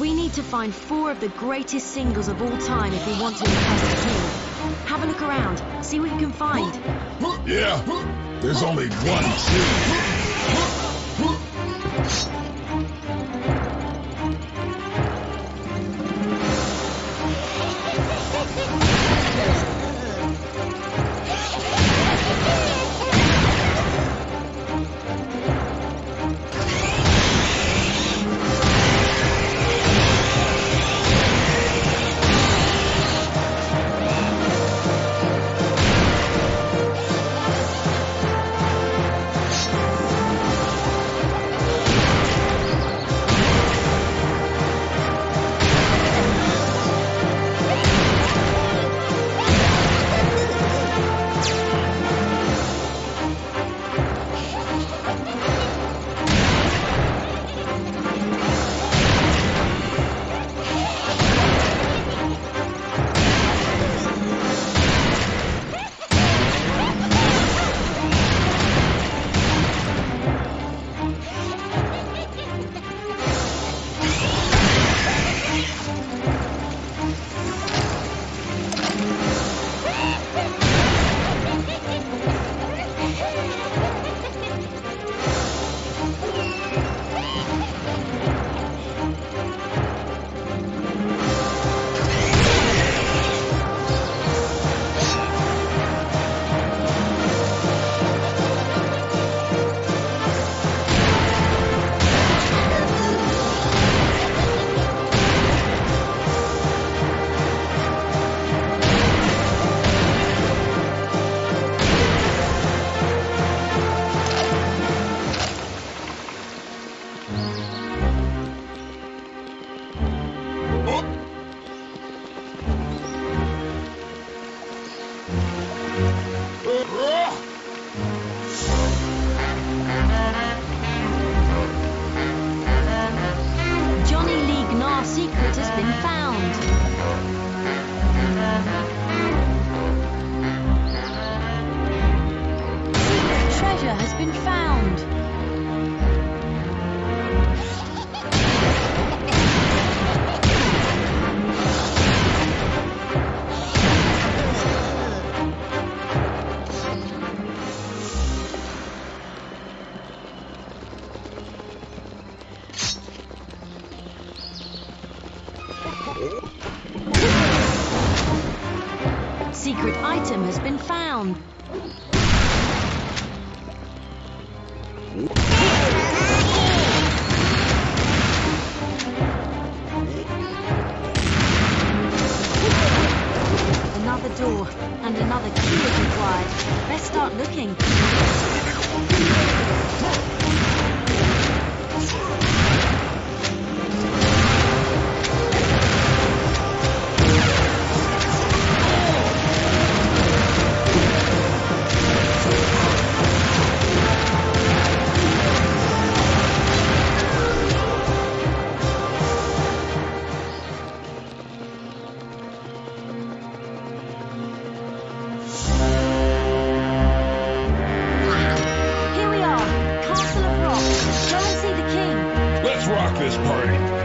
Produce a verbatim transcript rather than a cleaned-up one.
We need to find four of the greatest singles of all time if we want to impress the king. Have a look around, see what you can find. Yeah, there's only one king. Secret item has been found. Another door and another key is required. Best start looking. Rock this party.